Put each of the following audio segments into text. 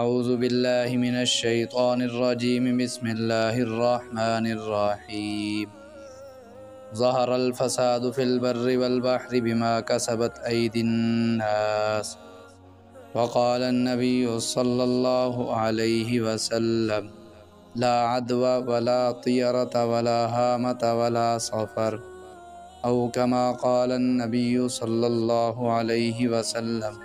औज़ु बिल्लाहि मिनश शैतानिर रजीम बिस्मिल्लाहिर रहमानिर रहीम ज़हरल फ़सादु फ़िल बर्रि वल बहरि बिमा कसबत ऐदिन नास व क़ाल अन्नबिय्यु सल्लल्लाहु अलैहि वसल्लम ला अदवा वला तियरत वला हामत वला सफ़र औ कमा क़ाल अन्नबिय्यु सल्लल्लाहु अलैहि वसल्लम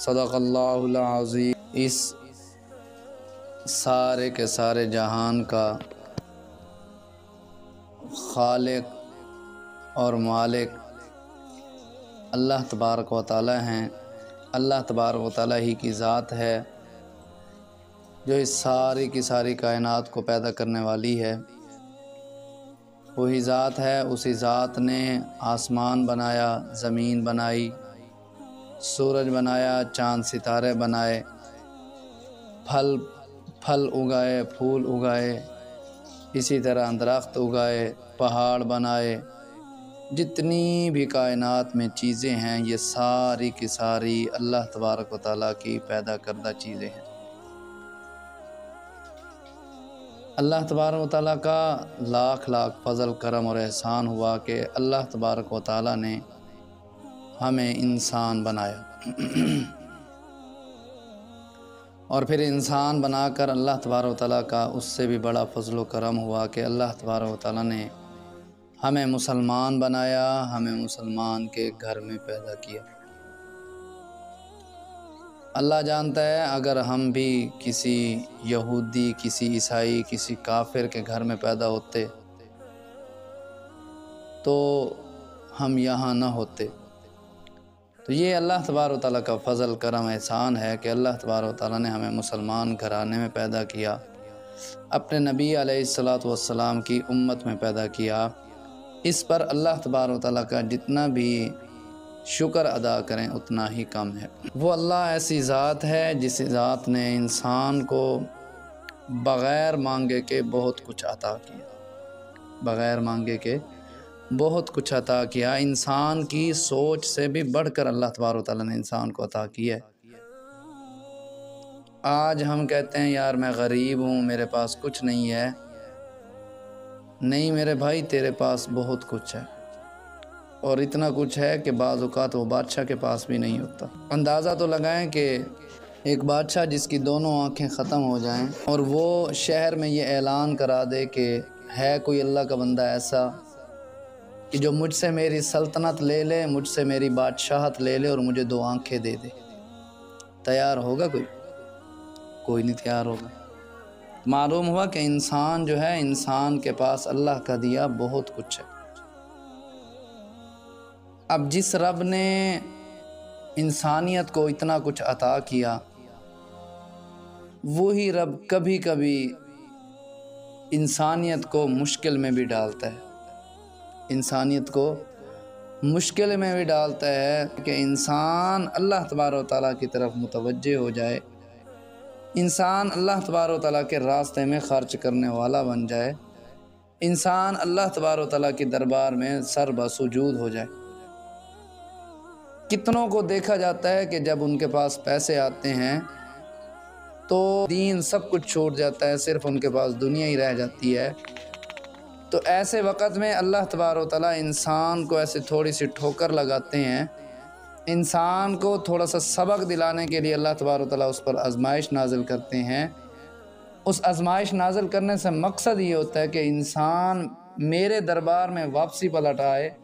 सदक़ल्लाहुल अज़ीम। इस सारे के सारे जहान का खालिक और मालिक अल्लाह तबारक व तआला हैं। अल्लाह तबारक व तआला ही की ज़ात है जो इस सारी की सारी कायनात को पैदा करने वाली है। वही ज़ात है, उसी ज़ात ने आसमान बनाया, ज़मीन बनाई, सूरज बनाया, चाँद सितारे बनाए, फल उगाए, फूल उगाए, इसी तरह दरख्त उगाए, पहाड़ बनाए। जितनी भी कायनात में चीज़ें हैं ये सारी की सारी अल्लाह तबारक व तआला की पैदा करदा चीज़ें हैं। अल्लाह तबारक व तआला का लाख लाख फजल, करम और एहसान हुआ कि अल्लाह तबारक व तआला ने हमें इंसान बनाया और फिर इंसान बनाकर अल्लाह तबारक व तआला का उससे भी बड़ा फजल करम हुआ कि अल्लाह तबारक व तआला ने हमें मुसलमान बनाया, हमें मुसलमान के घर में पैदा किया। अल्लाह जानता है अगर हम भी किसी यहूदी, किसी ईसाई, किसी काफिर के घर में पैदा होते तो हम यहाँ न होते। तो ये अल्लाह तबारक व तआला का फ़ज़ल, करम, एहसान है कि अल्लाह तबारक व तआला ने हमें मुसलमान घराने में पैदा किया, अपने नबी अलैहिस्सलातु वस्सलाम की उम्मत में पैदा किया। इस पर अल्लाह तबारक व तआला का जितना भी शुक्र अदा करें उतना ही कम है। वो अल्लाह ऐसी ज़ात है जिस ज़ात ने इंसान को बग़ैर मांगे के बहुत कुछ अता किया, बग़ैर मांगे के बहुत कुछ अता किया। इंसान की सोच से भी बढ़कर अल्लाह तबारक व तआला ने इंसान को अता किया है। आज हम कहते हैं यार मैं गरीब हूँ, मेरे पास कुछ नहीं है। नहीं मेरे भाई, तेरे पास बहुत कुछ है और इतना कुछ है कि बाज़ औक़ात वो बादशाह के पास भी नहीं होता। अंदाज़ा तो लगाएं कि एक बादशाह जिसकी दोनों आँखें ख़त्म हो जाएं और वो शहर में ये ऐलान करा दे कि है कोई अल्लाह का बंदा ऐसा कि जो मुझसे मेरी सल्तनत ले ले, मुझसे मेरी बादशाहत ले ले और मुझे दो आंखें दे दे, तैयार होगा कोई? कोई नहीं तैयार होगा। मालूम हुआ कि इंसान जो है, इंसान के पास अल्लाह का दिया बहुत कुछ है। अब जिस रब ने इंसानियत को इतना कुछ अता किया वही रब कभी कभी इंसानियत को मुश्किल में भी डालता है, इंसानियत को मुश्किल में भी डालता है कि इंसान अल्लाह तबारक व तआला की तरफ मुतवज्जे हो जाए, इंसान अल्लाह तबारक व तआला के रास्ते में ख़र्च करने वाला बन जाए, इंसान अल्लाह तबारक व तआला के दरबार में सर बसूजूद हो जाए। कितनों को देखा जाता है कि जब उनके पास पैसे आते हैं तो दीन सब कुछ छोड़ जाता है, सिर्फ़ उनके पास दुनिया ही रह जाती है। तो ऐसे वक़्त में अल्लाह तबारक व तआला इंसान को ऐसे थोड़ी सी ठोकर लगाते हैं, इंसान को थोड़ा सा सबक दिलाने के लिए अल्लाह तबारक व तआला उस पर आजमाइश नाजिल करते हैं। उस आजमाइश नाजिल करने से मकसद ये होता है कि इंसान मेरे दरबार में वापसी पलट आए,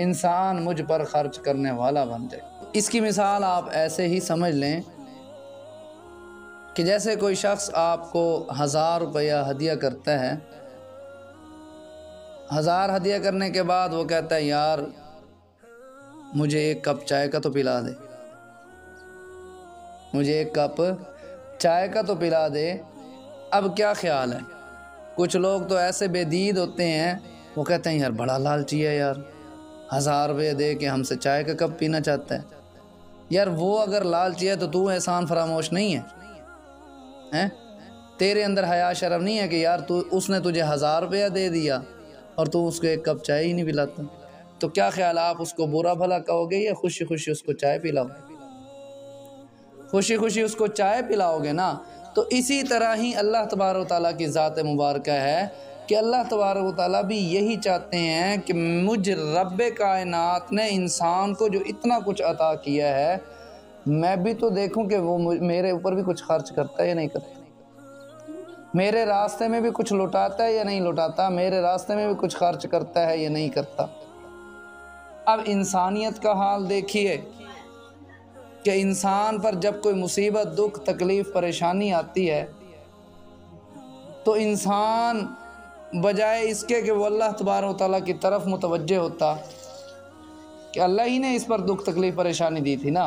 इंसान मुझ पर ख़र्च करने वाला बन जाए। इसकी मिसाल आप ऐसे ही समझ लें कि जैसे कोई शख्स आपको 1000 रुपया हदिया करता है, 1000 हदिया करने के बाद वो कहता है यार मुझे 1 कप चाय का तो पिला दे, मुझे 1 कप चाय का तो पिला दे। अब क्या ख्याल है, कुछ लोग तो ऐसे बेदीद होते हैं, वो कहते हैं यार बड़ा लालची है यार, 1000 रुपये दे के हमसे चाय का कप पीना चाहता है। यार वो अगर लालची है तो तू एहसान फरामोश नहीं है, हैं? तेरे अंदर हया शर्म नहीं है कि यार तू, उसने तुझे 1000 रुपया दे दिया और तू उसको 1 कप चाय ही नहीं पिलाता। तो क्या ख्याल, आप उसको बुरा भला कहोगे या खुशी खुशी उसको चाय पिलाओ? खुशी खुशी उसको चाय पिलाओगे ना। तो इसी तरह ही अल्लाह तबारक व तआला की ज़ात मुबारक है कि अल्लाह तबारक व तआला भी यही चाहते हैं कि मुझ रब कायनात ने इंसान को जो इतना कुछ अता किया है, मैं भी तो देखूं कि वो मेरे ऊपर भी कुछ खर्च करता है या नहीं करता, मेरे रास्ते में भी कुछ लुटाता है या नहीं लुटाता, मेरे रास्ते में भी कुछ खर्च करता है या नहीं करता। अब इंसानियत का हाल देखिए कि इंसान पर जब कोई मुसीबत, दुख, तकलीफ़, परेशानी आती है तो इंसान बजाय इसके कि वो अल्लाह तबारक व तआला की तरफ मुतवज्जे होता कि अल्लाह ही ने इस पर दुख, तकलीफ़, परेशानी दी थी ना,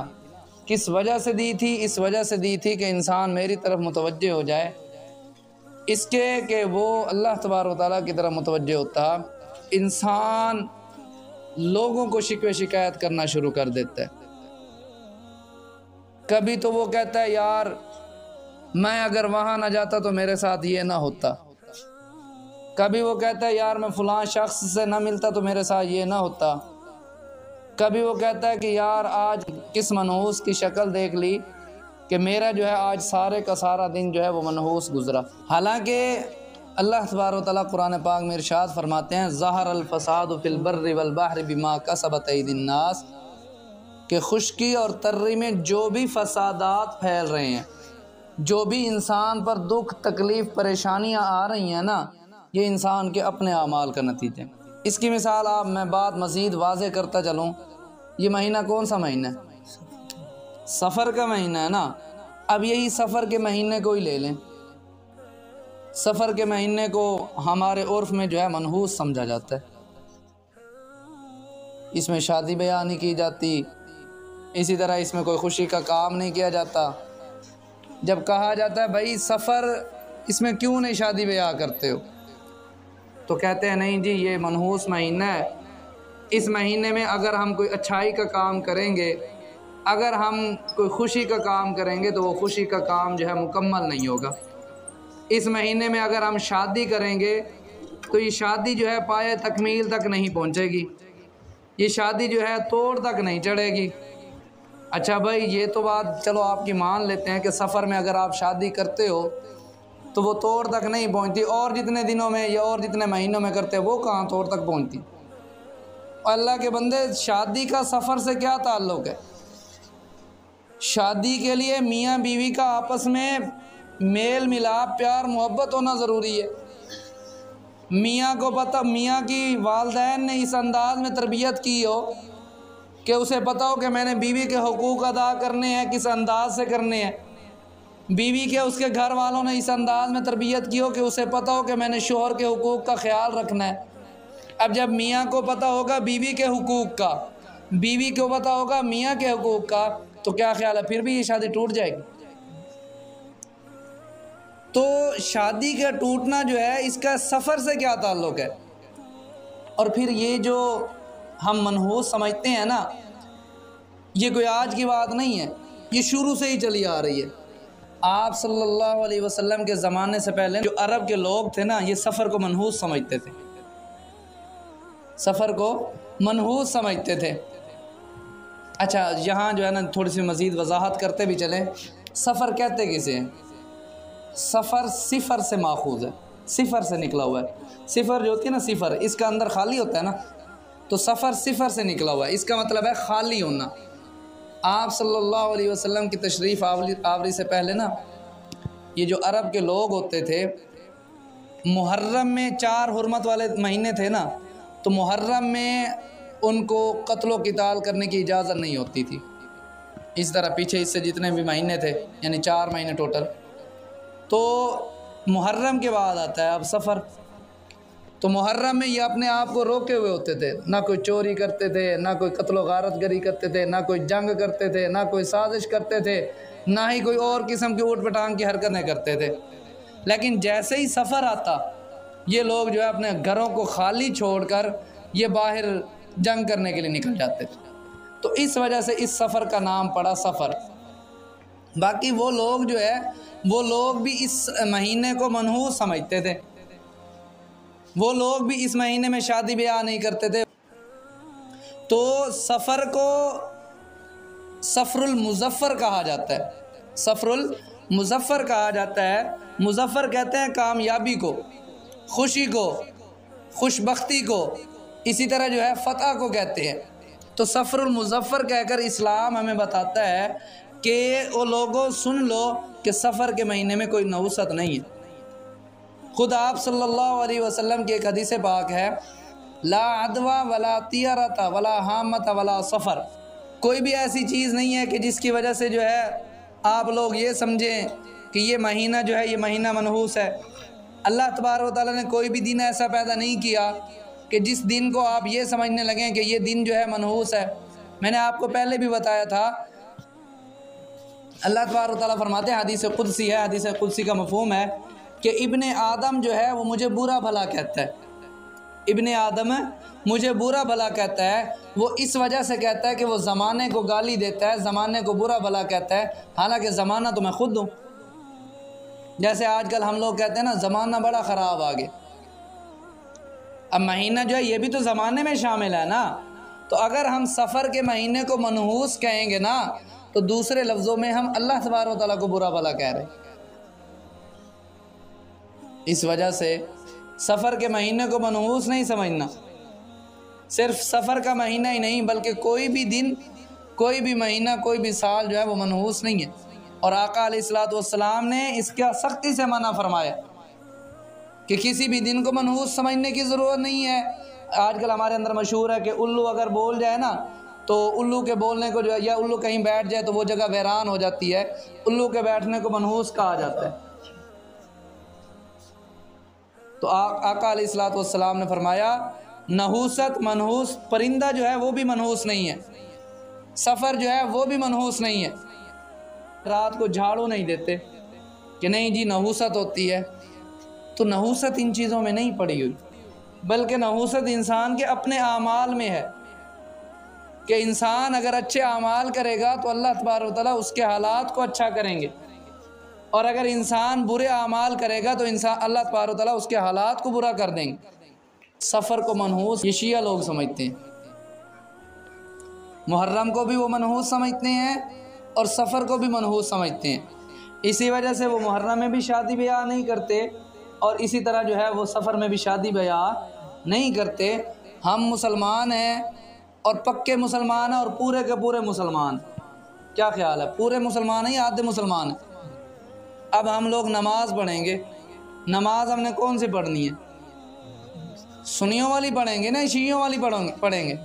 किस वजह से दी थी? इस वजह से दी थी कि इंसान मेरी तरफ मुतवज्जे हो जाए, इसके कि वो अल्लाह तबारक व तआला की तरफ मुतवज्जे होता। इंसान लोगों को शिकवे शिकायत करना शुरू कर देता है। कभी तो वो कहता है यार मैं अगर वहाँ ना जाता तो मेरे साथ ये ना होता, कभी वो कहता है यार मैं फ़लाँ शख्स से ना मिलता तो मेरे साथ ये ना होता, कभी वो कहता है कि यार आज किस मनहूस की शक्ल देख ली कि मेरा जो है आज सारे का सारा दिन जो है वो मनहूस गुजरा। हालांकि अल्लाह तबारक व तआला कुरान पाक में इरशाद फरमाते हैं, ज़हर अल फ़साद फ़िल बर्रि वल बहरि बिमा कसबत ऐदिन नास, कि खुश्की और तर्री में जो भी फसादात फैल रहे हैं, जो भी इंसान पर दुख, तकलीफ़, परेशानियां आ रही हैं ना, ये इंसान के अपने अमाल का नतीजा है। इसकी मिसाल आप मैं बात मज़ीद वाज़े करता चलूँ। ये महीना कौन सा महीना है? सफ़र का महीना है ना। अब यही सफ़र के महीने को ही ले लें, सफ़र के महीने को हमारे उर्फ़ में जो है मनहूस समझा जाता है, इसमें शादी ब्याह नहीं की जाती, इसी तरह इसमें कोई खुशी का काम नहीं किया जाता। जब कहा जाता है भाई सफ़र, इसमें क्यों नहीं शादी ब्याह करते हो, तो कहते हैं नहीं जी ये मनहूस महीना है, इस महीने में अगर हम कोई अच्छाई का काम करेंगे, अगर हम कोई खुशी का काम करेंगे तो वो खुशी का काम जो है मुकम्मल नहीं होगा। इस महीने में अगर हम शादी करेंगे तो ये शादी जो है पाए तकमील तक नहीं पहुँचेगी, ये शादी जो है तोड़ तक नहीं चढ़ेगी। अच्छा भाई ये तो बात चलो आपकी मान लेते हैं कि सफ़र में अगर आप शादी करते हो तो वो तोड़ तक नहीं पहुंचती, और जितने दिनों में या और जितने महीनों में करते हैं वो कहाँ तोड़ तक पहुंचती। अल्लाह के बंदे, शादी का सफ़र से क्या ताल्लुक़ है? शादी के लिए मियाँ बीवी का आपस में मेल मिलाप, प्यार मोहब्बत होना ज़रूरी है। मियाँ को पता, मियाँ की वालदैन ने इस अंदाज़ में तरबियत की हो कि उसे पता हो कि मैंने बीवी के हकूक़ अदा करने हैं, किस अंदाज से करने हैं। बीवी के उसके घर वालों ने इस अंदाज़ में तरबियत की हो कि उसे पता हो कि मैंने शोहर के हकूक़ का ख्याल रखना है। अब जब मियाँ को पता होगा बीवी के हकूक़ का, बीवी को पता होगा मियाँ के हकूक़ का, तो क्या ख्याल है फिर भी ये शादी टूट जाएगी। तो शादी का टूटना जो है इसका सफ़र से क्या ताल्लुक़ है? और फिर ये जो हम मनहूस समझते हैं ना, ये कोई आज की बात नहीं है, ये शुरू से ही चली आ रही है। आप सल्लल्लाहु अलैहि वसल्लम के ज़माने से पहले जो अरब के लोग थे ना, ये सफ़र को मनहूस समझते थे, सफ़र को मनहूस समझते थे। अच्छा यहाँ जो है ना थोड़ी सी मज़ीद वजाहत करते भी चलें, सफ़र कहते किसे हैं? सफ़र सिफ़र से माखूज़ है, सिफ़र से निकला हुआ है। सिफ़र जो होती है ना, सिफ़र इसका अंदर खाली होता है ना, तो सफ़र सिफ़र से निकला हुआ है, इसका मतलब है खाली होना। आप सल्लल्लाहु अलैहि वसल्लम की तशरीफ़ आवरी से पहले ना, ये जो अरब के लोग होते थे, मुहर्रम में 4 हुर्मत वाले महीने थे ना, तो मुहर्रम में उनको कत्लो किताल करने की इजाज़त नहीं होती थी। इस तरह पीछे इससे जितने भी महीने थे, यानी 4 महीने टोटल। तो मुहर्रम के बाद आता है अब सफ़र। तो मुहर्रम में ये अपने आप को रोके हुए होते थे, ना कोई चोरी करते थे, ना कोई कत्लो गारत गरी करते थे, ना कोई जंग करते थे, ना कोई साजिश करते थे, ना ही कोई और किस्म की ऊट पटांग की हरकतें करते थे। लेकिन जैसे ही सफ़र आता, ये लोग जो है अपने घरों को खाली छोड़कर ये बाहर जंग करने के लिए निकल जाते थे। तो इस वजह से इस सफ़र का नाम पड़ा सफ़र। बाकी वो लोग जो है, वो लोग भी इस महीने को मनहूस समझते थे, वो लोग भी इस महीने में शादी ब्याह नहीं करते थे। तो सफ़र को सफ़रुल मुज़फ़्फ़र कहा जाता है। सफ़रुल मुज़फ़्फ़र कहा जाता है। मुज़फ़्फ़र कहते हैं कामयाबी को, खुशी को, खुशबख्ती को, इसी तरह जो है फ़तह को कहते हैं। तो सफ़रुल मुज़फ़्फ़र कहकर इस्लाम हमें बताता है कि वो लोगों सुन लो कि सफ़र के महीने में कोई नउसत नहीं है। खुद आप सल्लल्लाहु अलैहि वसल्लम की एक हदीस पाक है, ला अदवा वला तियारता वला हामत वला सफ़र, कोई भी ऐसी चीज़ नहीं है कि जिसकी वजह से जो है आप लोग ये समझें कि ये महीना जो है ये महीना मनहूस है। अल्लाह तबारक व तआला ने कोई भी दिन ऐसा पैदा नहीं किया कि जिस दिन को आप ये समझने लगें कि ये दिन जो है मनहूस है। मैंने आपको पहले भी बताया था, अल्लाह तबारक व तआला फरमाते हैं, हदीस कुदसी है, हदीस कुदसी का मफहूम है कि इब्ने आदम जो है वो मुझे बुरा भला कहता है, इब्ने आदम मुझे बुरा भला कहता है। वो इस वजह से कहता है कि वो ज़माने को गाली देता है, ज़माने को बुरा भला कहता है, हालांकि ज़माना तो मैं खुद हूँ। जैसे आजकल हम लोग कहते हैं ना, ज़माना बड़ा ख़राब आ गया। अब महीना जो है ये भी तो ज़माने में शामिल है ना, तो अगर हम सफ़र के महीने को मनहूस कहेंगे ना, तो दूसरे लफ्ज़ों में हम अल्लाह तबारक व तआला को बुरा भला कह रहे हैं। इस वजह से सफ़र के महीने को मनहूस नहीं समझना। सिर्फ सफ़र का महीना ही नहीं, बल्कि कोई भी दिन, कोई भी महीना, कोई भी साल जो है वो मनहूस नहीं है। और आका अलैहिस्सलाम ने इसका सख्ती से मना फरमाया कि किसी भी दिन को मनहूस समझने की ज़रूरत नहीं है। आजकल हमारे अंदर मशहूर है कि उल्लू अगर बोल जाए ना, तो उल्लू के बोलने को जो है, या उल्लू कहीं बैठ जाए तो वो जगह वीरान हो जाती है। उल्लू के बैठने को मनहूस कहा जाता है। तो आका अलैहिस्सलाम ने फरमाया, नहूसत, मनहूस, परिंदा जो है वो भी मनहूस नहीं है, सफ़र जो है वो भी मनहूस नहीं है। रात को झाड़ू नहीं देते कि नहीं जी नहूसत होती है, तो नहूसत इन चीज़ों में नहीं पड़ी हुई, बल्कि नहूसत इंसान के अपने आमाल में है कि इंसान अगर अच्छे आमाल करेगा तो अल्लाह तबारक व तआला उसके हालात को अच्छा करेंगे, और अगर इंसान बुरे आमाल करेगा तो इंसान अल्लाह तबारक व तआला उसके हालात को बुरा कर देंगे। सफ़र को मनहूस ये शिया लोग समझते हैं, मुहर्रम को भी वो मनहूस समझते हैं और सफ़र को भी मनहूस समझते हैं। इसी वजह से वो मुहर्रम में भी शादी ब्याह नहीं करते, और इसी तरह जो है वो सफ़र में भी शादी ब्याह नहीं करते। हम मुसलमान हैं और पक्के मुसलमान हैं और पूरे के पूरे मुसलमान, क्या ख्याल है, पूरे मुसलमान हैं या आधे मुसलमान हैं। अब हम लोग नमाज़ पढ़ेंगे, नमाज हमने कौन सी पढ़नी है, सुन्नियों वाली पढ़ेंगे ना शियों वाली पढ़ेंगे।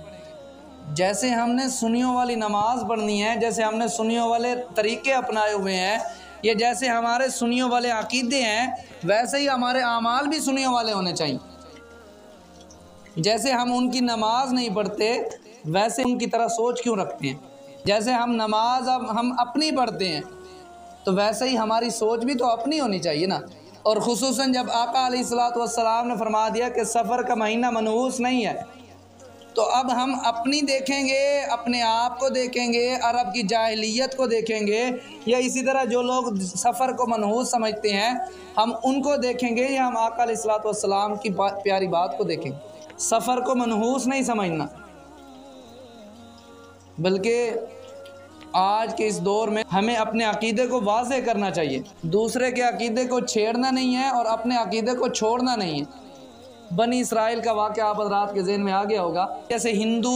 जैसे हमने सुन्नियों वाली नमाज पढ़नी है, जैसे हमने सुन्नियों वाले तरीक़े अपनाए हुए हैं, ये जैसे हमारे सुन्नियों वाले अक़ीदे हैं, वैसे ही हमारे आमाल भी सुन्नियों वाले होने चाहिए। जैसे हम उनकी नमाज़ नहीं पढ़ते वैसे उनकी तरह सोच क्यों रखते हैं। जैसे हम नमाज अब हम अपनी पढ़ते हैं तो वैसे ही हमारी सोच भी तो अपनी होनी चाहिए ना। और ख़ुसूसन जब आका अलैहिस्सलाम ने फरमा दिया कि सफ़र का महीना मनहूस नहीं है, तो अब हम अपनी देखेंगे, अपने आप को देखेंगे, अरब की जाहिलियत को देखेंगे, या इसी तरह जो लोग सफ़र को मनहूस समझते हैं हम उनको देखेंगे, या हम आका अलैहिस्सलाम की प्यारी बात को देखेंगे। सफ़र को मनहूस नहीं समझना, बल्कि आज के इस दौर में हमें अपने अक़ीदे को वाज़े करना चाहिए। दूसरे के अक़ीदे को छेड़ना नहीं है और अपने अक़ीदे को छोड़ना नहीं है। बनी इसराइल का वाक़या आप हज़रात के ज़हन में आ गया होगा। जैसे हिंदू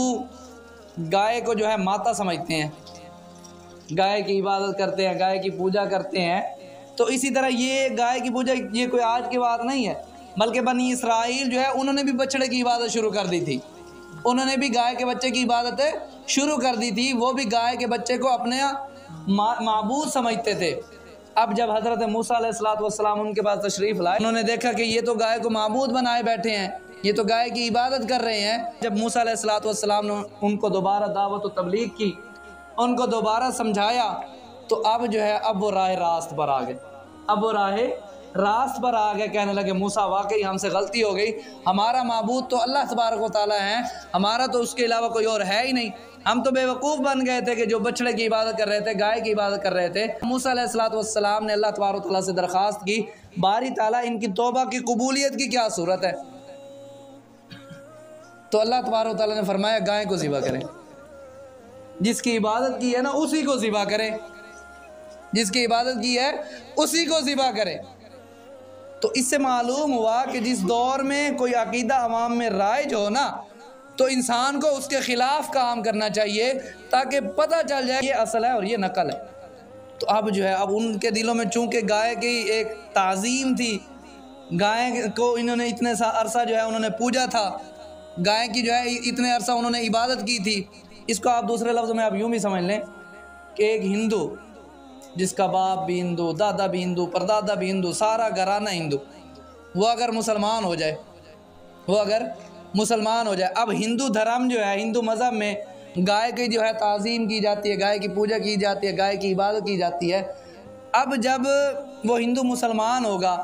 गाय को जो है माता समझते हैं, गाय की इबादत करते हैं, गाय की पूजा करते हैं, तो इसी तरह ये गाय की पूजा ये कोई आज की बात नहीं है, बल्कि बनी इसराइल जो है उन्होंने भी बछड़े की इबादत शुरू कर दी थी, उन्होंने भी गाय के बच्चे की इबादत शुरू कर दी थी। वो भी गाय के बच्चे को अपने माबूद समझते थे। अब जब हज़रत मूसा अलैहिस्सलाम उनके पास तशरीफ़ लाए, उन्होंने देखा कि ये तो गाय को माबूद बनाए बैठे हैं, ये तो गाय की इबादत कर रहे हैं। जब मूसा अलैहिस्सलाम ने उनको दोबारा दावत व तबलीग की, उनको दोबारा समझाया, तो अब जो है अब वो राह रास्त पर आ गए, अब वो राह रास्त पर आ गए। कहने लगे मूसा वाकई हमसे गलती हो गई, हमारा माबूद तो अल्लाह तबारक व तआला है, हमारा तो उसके अलावा कोई और है ही नहीं। हम तो बेवकूफ़ बन गए थे कि जो बछड़े की इबादत कर रहे थे, गाय की इबादत कर रहे थे। मूसा अलैहिस्सलाम ने अल्लाह तबारक व तआला से दरख्वास्त की, बारी ताला इनकी तौबा की कबूलियत की क्या सूरत है। तो अल्लाह तबारक व तआला ने फरमाया गाय को ज़िबा करें, जिसकी इबादत की है ना उसी को ज़िबा करें। जिसकी इबादत की है उसी को ज़िबा करें। तो इससे मालूम हुआ कि जिस दौर में कोई अकीदा अवाम में राइज हो ना, तो इंसान को उसके ख़िलाफ़ काम करना चाहिए ताकि पता चल जाए ये असल है और ये नकल है। तो अब जो है, अब उनके दिलों में चूँकि गाय की एक ताज़ीम थी, गाय को इन्होंने इतने अरसा जो है उन्होंने पूजा था, गाय की जो है इतने अरसा उन्होंने इबादत की थी। इसको आप दूसरे लफ्ज़ में आप यूँ भी समझ लें कि एक हिंदू जिसका बाप भी हिंदू, दादा भी हिंदू, परदादा भी हिंदू, सारा घराना हिंदू, वो अगर मुसलमान हो जाए, अब हिंदू धर्म जो है, हिंदू मज़हब में गाय की जो है ताज़ीम की जाती है, गाय की पूजा की जाती है, गाय की इबादत की जाती है। अब जब वो हिंदू मुसलमान होगा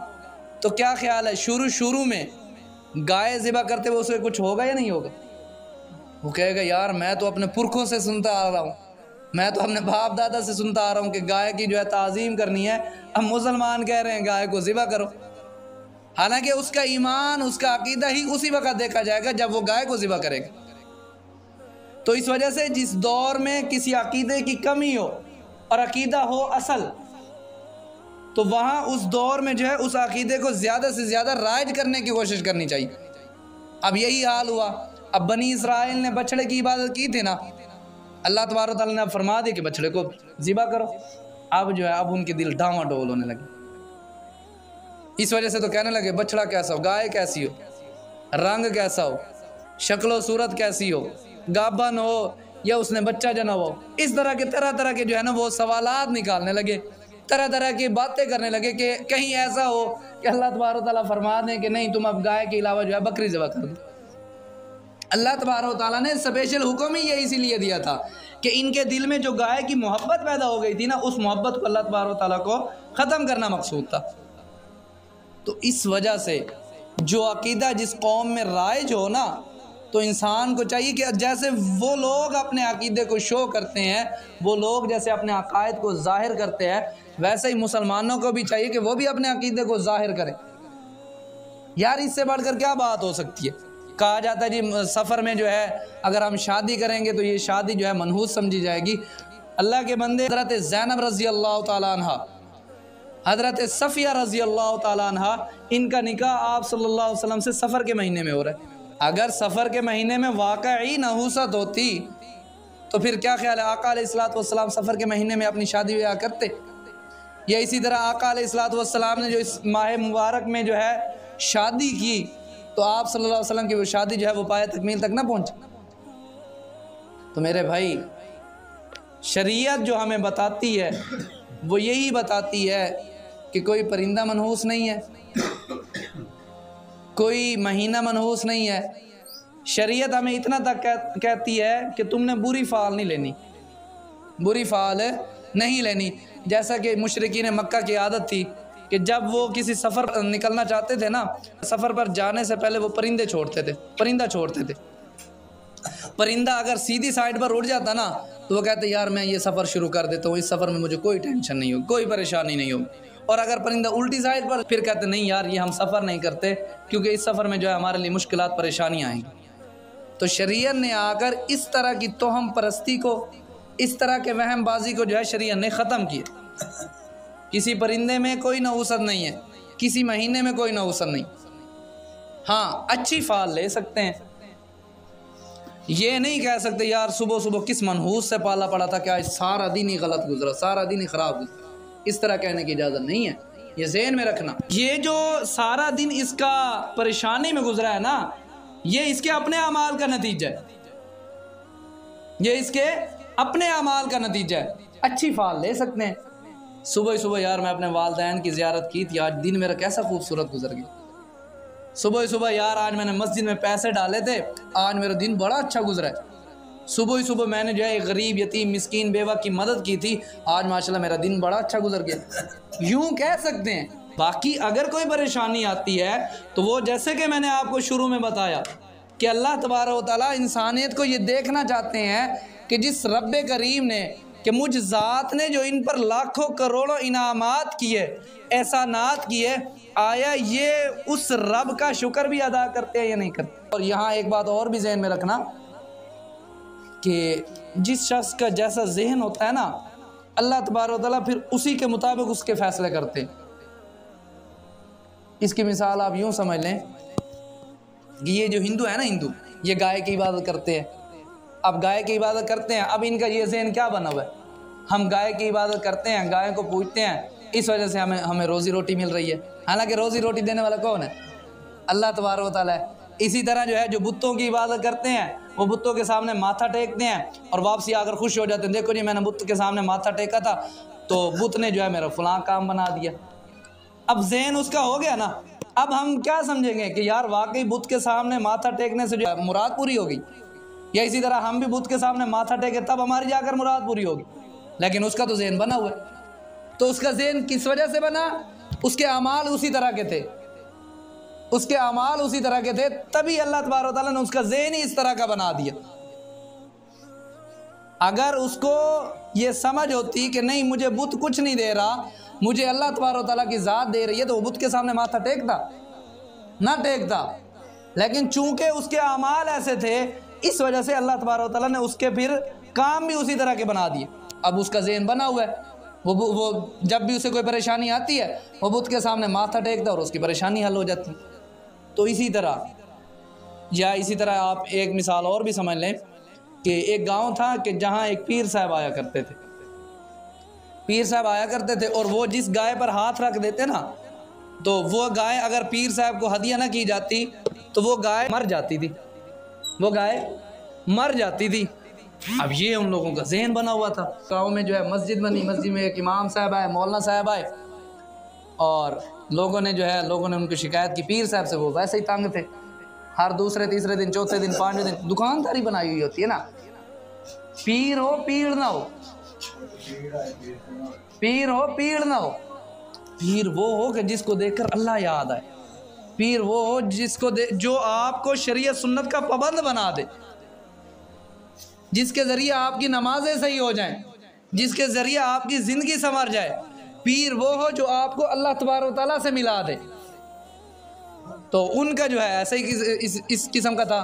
तो क्या ख्याल है, शुरू में गाय ज़िबा करते हुए उसे कुछ होगा या नहीं होगा? वो कहेगा यार मैं तो अपने पुरखों से सुनता आ रहा हूँ, मैं तो अपने बाप दादा से सुनता आ रहा हूँ कि गाय की जो है ताज़ीम करनी है, अब मुसलमान कह रहे हैं गाय को ज़िबा करो। हालांकि उसका ईमान, उसका अकीदा ही उसी वक़्त देखा जाएगा जब वो गाय को ज़िबा करेगा। तो इस वजह से जिस दौर में किसी अकीदे की कमी हो और अकीदा हो असल, तो वहाँ उस दौर में जो है उस अक़ीदे को ज़्यादा से ज़्यादा राइज करने की कोशिश करनी चाहिए। अब यही हाल हुआ, अब बनी इसराइल ने बछड़े की इबादत की थी ना, अल्लाह तबारक तआला ने फरमा दिया कि बछड़े को ज़िबा करो। अब जो है अब उनके दिल डामाडोल होने लगे, इस वजह से तो कहने लगे बछड़ा कैसा हो, गाय कैसी हो, रंग कैसा हो, शक्ल सूरत कैसी हो, गाबन हो या उसने बच्चा जना हो, इस तरह के तरह के जो है ना वो सवालात निकालने लगे, तरह तरह की बातें करने लगे कि कहीं ऐसा हो कि अल्लाह तबारक तआला फरमा दें कि नहीं तुम अब गाय के अलावा जो है बकरी ज़बा कर दो। अल्लाह तबारक तआला ने स्पेशल हुक्म ही ये इसीलिए दिया था कि इनके दिल में जो गाय की मोहब्बत पैदा हो गई थी ना, उस मोहब्बत को अल्लाह तबारक तआला को ख़त्म करना मकसूद था। तो इस वजह से जो अक़ीदा जिस कौम में राइज हो ना, तो इंसान को चाहिए कि जैसे वो लोग अपने अक़ीदे को शो करते हैं, वो लोग जैसे अपने अक़ायद को ज़ाहिर करते हैं, वैसे ही मुसलमानों को भी चाहिए कि वो भी अपने अक़ीदे को ज़ाहिर करें। यार इससे बढ़कर क्या बात हो सकती है। कहा जाता है जी सफ़र में जो है अगर हम शादी करेंगे तो ये शादी जो है मनहूस समझी जाएगी। अल्लाह के बंदे, हज़रत ज़ैनब रज़ी अल्लाह तआला अन्हा, हज़रत सफ़िया रज़ी अल्लाह तआला अन्हा, इनका निकाह आप सल्लल्लाहु अलैहि वसल्लम से सफ़र के महीने में हो रहा है। अगर सफ़र के महीने में वाकई नहूसत होती तो फिर क्या ख्याल है आका अलैहिस्सलातु वस्सलाम सफ़र के महीने में अपनी शादी ब्याह करते। या इसी तरह आका अलैहिस्सलातु वस्सलाम ने जो इस माह मुबारक में जो है शादी की, तो आप सल्लल्लाहु अलैहि वसल्लम की वो शादी जो है वो पाए तकमील तक ना पहुँची। तो मेरे भाई, शरीयत जो हमें बताती है वो यही बताती है कि कोई परिंदा मनहूस नहीं है, कोई महीना मनहूस नहीं है। शरीयत हमें इतना तक कहती है कि तुमने बुरी फ़ाल नहीं लेनी, बुरी फ़ाल नहीं लेनी। जैसा कि मुशरिकीन मक्का की आदत थी कि जब वो किसी सफ़र निकलना चाहते थे ना, सफ़र पर जाने से पहले वो परिंदा छोड़ते थे। परिंदा अगर सीधी साइड पर उड़ जाता ना तो वो कहते यार मैं ये सफ़र शुरू कर देता हूँ, इस सफ़र में मुझे कोई टेंशन नहीं हो, कोई परेशानी नहीं हो। और अगर परिंदा उल्टी साइड पर, फिर कहते नहीं यार ये हम सफ़र नहीं करते क्योंकि इस सफ़र में जो है हमारे लिए मुश्किलात, परेशानियाँ आएंगी। तो शरीयत ने आकर इस तरह की तोहम परस्ती को, इस तरह के वहम बाजी को जो है शरीयत ने ख़त्म किया। किसी परिंदे में कोई नहूसत नहीं है, किसी महीने में कोई नहूसत नहीं। हाँ, अच्छी फ़ाल ले सकते हैं, ये नहीं कह सकते यार सुबह सुबह किस मनहूस से पाला पड़ा था, क्या सारा दिन ही गलत गुजरा, सारा दिन ही ख़राब गुजरा। इस तरह कहने की इजाज़त नहीं है, ये ज़हन में रखना। ये जो सारा दिन इसका परेशानी में गुजरा है ना, ये इसके अपने अमाल का नतीजा है, ये इसके अपने अमाल का नतीजा है। अच्छी फ़ाल ले सकते हैं। सुबह सुबह यार मैं अपने वालदैन की ज़ियारत की थी, आज दिन मेरा कैसा खूबसूरत गुजर गया। सुबह सुबह यार आज मैंने मस्जिद में पैसे डाले थे, आज मेरा दिन बड़ा अच्छा गुजरा है। सुबह ही सुबह मैंने जो है एक गरीब, यतीम, मिस्कीन, बेवा की मदद की थी, आज माशाल्लाह मेरा दिन बड़ा अच्छा गुजर गया। यूँ कह सकते हैं। बाकी अगर कोई परेशानी आती है तो वो जैसे कि मैंने आपको शुरू में बताया कि अल्लाह तबारक व तआला इंसानियत को ये देखना चाहते हैं कि जिस रब्बे करीम ने, कि मुझ ज़ात ने जो इन पर लाखों करोड़ों इनामात किए, एहसानात किए, आया ये उस रब का शुक्र भी अदा करते हैं या नहीं करते। और यहाँ एक बात और भी जहन में रखना कि जिस शख्स का जैसा जहन होता है ना, अल्लाह तबारक व तआला फिर उसी के मुताबिक उसके फैसले करते हैं। इसकी मिसाल आप यूँ समझ लें कि ये जो हिंदू है ना, हिंदू ये गाय की इबादत करते हैं। अब गाय की इबादत करते हैं, अब इनका ये ज़हन क्या बना हुआ है, हम गाय की इबादत करते हैं, गाय को पूजते हैं, इस वजह से हमें हमें रोज़ी रोटी मिल रही है। हालांकि रोज़ी रोटी देने वाला कौन है? अल्लाह तबारक व तआला है। इसी तरह जो है जो बुतों की इबादत करते हैं वो बुतों के सामने माथा टेकते हैं और वापसी आकर खुश हो जाते हैं, देखो जी मैंने बुत के सामने माथा टेका था तो बुत ने जो है मेरा फलां काम बना दिया। अब ज़हन उसका हो गया ना, अब हम क्या समझेंगे कि यार वाकई बुत के सामने माथा टेकने से जो है मुराद पूरी होगी, या इसी तरह हम भी बुत के सामने माथा टेके तब हमारी जाकर मुराद पूरी होगी। लेकिन उसका तो ज़हन बना हुआ है, तो उसका ज़हन किस वजह से बना? उसके अमाल उसी तरह के थे, उसके अमाल उसी तरह के थे, तभी अल्लाह तबारक व तआला ने उसका ज़हन ही इस तरह का बना दिया। अगर उसको ये समझ होती कि नहीं मुझे बुत कुछ नहीं दे रहा, मुझे अल्लाह तबारक व तआला की ज़ात दे रही है, तो वो बुत के सामने माथा टेकता ना टेकता। लेकिन चूंकि उसके अमाल ऐसे थे, इस वजह से अल्लाह तबारक व तआला ने उसके फिर काम भी उसी तरह के बना दिए। अब उसका ज़हन बना हुआ है, वो जब भी उसे कोई परेशानी आती है वो बुत के सामने माथा टेकता और उसकी परेशानी हल हो जाती है। तो इसी तरह, या इसी तरह आप एक मिसाल और भी समझ लें कि एक गांव था कि जहां एक पीर साहब आया करते थे, पीर साहब आया करते थे और वो जिस गाय पर हाथ रख देते ना, तो वो गाय अगर पीर साहब को हदिया ना की जाती तो वो गाय मर जाती थी, वो गाय मर जाती थी। अब ये उन लोगों का ज़हन बना हुआ था। गाँव में जो है मस्जिद बनी, मस्जिद में एक इमाम साहब आए, मौलाना साहब आए और लोगों ने उनकी शिकायत की पीर साहब से, वो वैसे ही तंग थे, हर दूसरे तीसरे दिन चौथे दिन पाँचवें दिन दुकानदारी बनाई हुई होती है ना, पीर हो पीर ना हो, पीर हो पीर ना हो, पीर वो हो कि जिसको देखकर अल्लाह याद आए, पीर वो हो जिसको जो आपको शरीयत सुन्नत का पाबंद बना दे, जिसके ज़रिए आपकी नमाजें सही हो जाएं, जिसके ज़रिए आपकी ज़िंदगी संवर जाए, पीर वो हो जो आपको अल्लाह तबारक व तआला से मिला दे। तो उनका जो है ऐसे ही इस किस्म का था।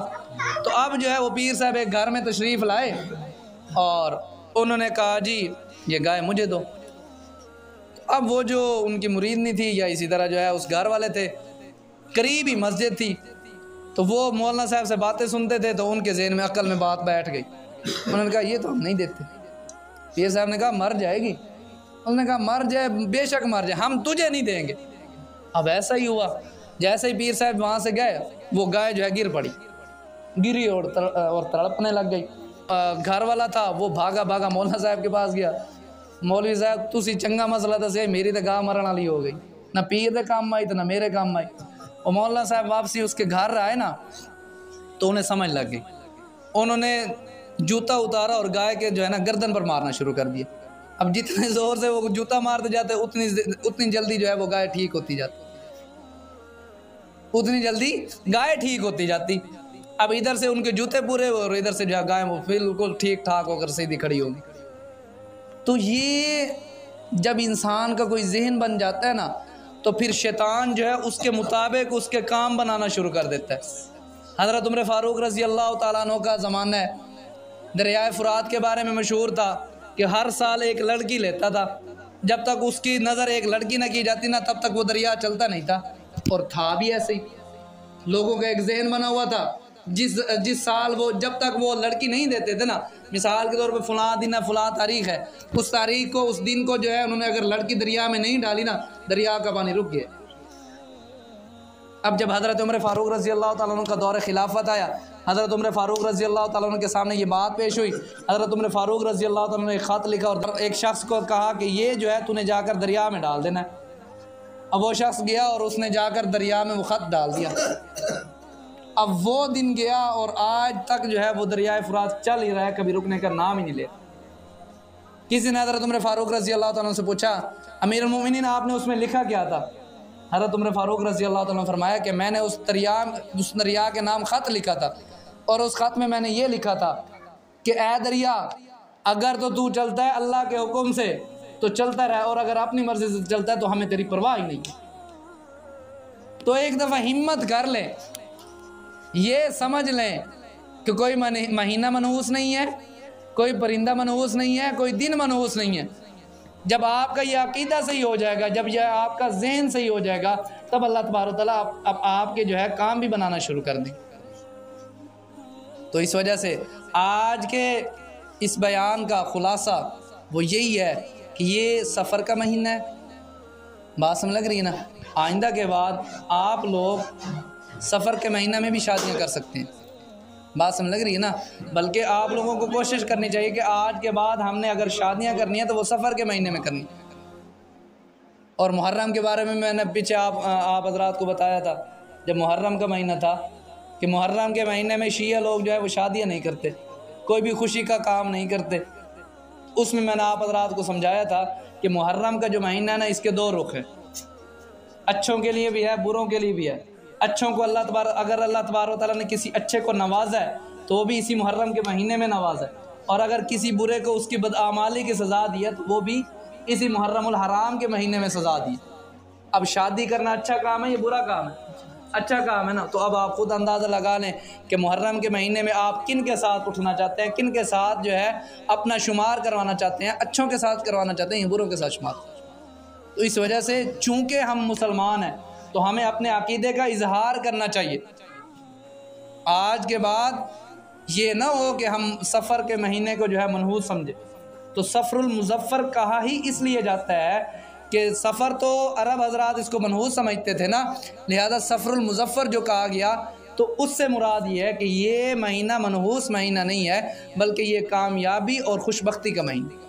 तो अब जो है वो पीर साहब एक घर में तशरीफ़ लाए और उन्होंने कहा जी ये गाय मुझे दो। तो अब वो जो उनकी मुरीद नहीं थी या इसी तरह जो है उस घर वाले थे, करीब ही मस्जिद थी, तो वो मौलाना साहब से बातें सुनते थे, तो उनके ज़हन में अक्ल में बात बैठ गई। उन्होंने कहा ये तो हम नहीं देते। पीर साहब ने कहा मर जाएगी, उसने कहा मर जाए बेशक मर जाए, हम तुझे नहीं देंगे। अब ऐसा ही हुआ, जैसे ही पीर साहब वहाँ से गए वो गाय जो है गिर पड़ी, गिरी और तड़पने लग गई। घर वाला था वो भागा भागा मौलाना साहब के पास गया, मौलवी साहब तुसी चंगा मसला दस, मेरी तो गाय मरण वाली हो गई, ना पीर के काम आई तो ना मेरे काम आई। और मौलाना साहब वापसी उसके घर आए ना तो उन्हें समझ लग गई, उन्होंने जूता उतारा और गाय के जो है ना गर्दन पर मारना शुरू कर दिया। अब जितने ज़ोर से वो जूता मारते जाते उतनी जल्दी जो है वो गाय ठीक होती जाती, उतनी जल्दी गाय ठीक होती जाती। अब इधर से उनके जूते पूरे और इधर से जो है गाय वो बिल्कुल ठीक ठाक होकर सीधी खड़ी होगी। तो ये जब इंसान का कोई जहन बन जाता है ना, तो फिर शैतान जो है उसके मुताबिक उसके काम बनाना शुरू कर देता है। हज़रत उमर फ़ारूक रज़ी अल्लाह तआला अन्हु का ज़माना है, दरियाए फुरात के बारे में मशहूर था कि हर साल एक लड़की लेता था, जब तक उसकी नज़र एक लड़की ना की जाती ना तब तक वो दरिया चलता नहीं था। और था भी ऐसे ही, लोगों का एक जहन बना हुआ था जिस साल वो, जब तक वो लड़की नहीं देते थे ना, मिसाल के तौर पे फलां दिन है फलां तारीख है, उस तारीख को उस दिन को जो है उन्होंने अगर लड़की दरिया में नहीं डाली ना, दरिया का पानी रुक गया। अब जब हज़रत उमर फ़ारूक रज़ी अल्लाह तआला अन्हु का दौर खिलाफत आया, हज़रत उमर फ़ारूक रज़ी अल्लाह तआला अन्हु के सामने ये बात पेश हुई, हज़रत उमर फ़ारूक रज़ी अल्लाह तआला अन्हु ने ख़त लिखा और एक शख्स को कहा कि ये जो है तूने जाकर दरिया में डाल देना है। अब वो शख्स गया और उसने जाकर दरिया में वो ख़त डाल दिया। अब वो दिन गया और आज तक जो है वो दरियाए फुरात चल ही रहा है, कभी रुकने का नाम ही नहीं ले। किसी ने हज़रत उमर फ़ारूक रज़ी अल्लाह तआला अन्हु से पूछा अमीरुल मोमिनीन आपने उसमें लिखा क्या था? हज़रत उमर फ़ारूक रज़ी अल्लाह तआला अन्हु फरमाया कि मैंने उस दरिया के नाम ख़त लिखा था और उस ख़त में मैंने ये लिखा था कि ए दरिया, अगर तो तू चलता है अल्लाह के हुक्म से तो चलता रहे, और अगर अपनी मर्ज़ी से चलता है तो हमें तेरी परवाह ही नहीं। तो एक दफ़ा हिम्मत कर लें, ये समझ लें कि कोई महीना मनहूस नहीं है, कोई परिंदा मनहूस नहीं है, कोई दिन मनहूस नहीं है, जब आपका यह अकीदा सही हो जाएगा, जब यह आपका जहन सही हो जाएगा, तब अल्लाह तबारक व तआला अब आपके जो है काम भी बनाना शुरू कर दें। तो इस वजह से आज के इस बयान का ख़ुलासा वो यही है कि ये सफ़र का महीना है। बात समझ लग रही है ना। आइंदा के बाद आप लोग सफ़र के महीना में भी शादियां कर सकते हैं। बात समझ लग रही है ना। बल्कि आप लोगों को कोशिश करनी चाहिए कि आज के बाद हमने अगर शादियां करनी है तो वो सफ़र के महीने में करनी है। और मुहर्रम के बारे में मैंने पीछे आप हजरात को बताया था, जब मुहर्रम का महीना था, कि मुहर्रम के महीने में शिया लोग जो है वो शादियाँ नहीं करते, कोई भी खुशी का काम नहीं करते। उसमें मैंने आप हजरात को समझाया था कि मुहर्रम का जो महीना है ना, इसके दो रुख हैं, अच्छों के लिए भी है, बुरों के लिए भी है। अच्छों को अल्लाह तबारक, अगर अल्लाह तबारक व तआला ने किसी अच्छे को नवाजा है तो वो भी इसी मुहर्रम के महीने में नवाजा है, और अगर किसी बुरे को उसकी बदआमाली की सज़ा दी है तो वो भी इसी मुहर्रमुल हराम के महीने में सज़ा दी। अब शादी करना अच्छा काम है या बुरा काम है? अच्छा काम है ना। तो अब आप ख़ुद अंदाज़ा लगा लें कि मुहर्रम के महीने में आप किन के साथ उठना चाहते हैं, किन के साथ जो है अपना शुमार करवाना चाहते हैं, अच्छों के साथ करवाना चाहते हैं या बुरों के साथ शुमार। तो इस वजह से चूँकि हम मुसलमान हैं तो हमें अपने अक़ीदे का इजहार करना चाहिए। आज के बाद ये ना हो कि हम सफ़र के महीने को जो है मनहूस समझे। तो सफ़रुल मुज़फ़्फ़र कहा ही इसलिए जाता है कि सफ़र तो अरब हजरात इसको मनहूस समझते थे ना, लिहाजा सफ़रुल मुज़फ़्फ़र जो कहा गया तो उससे मुराद ये है कि ये महीना मनहूस महीना नहीं है, बल्कि ये कामयाबी और खुशबख्ती का महीना।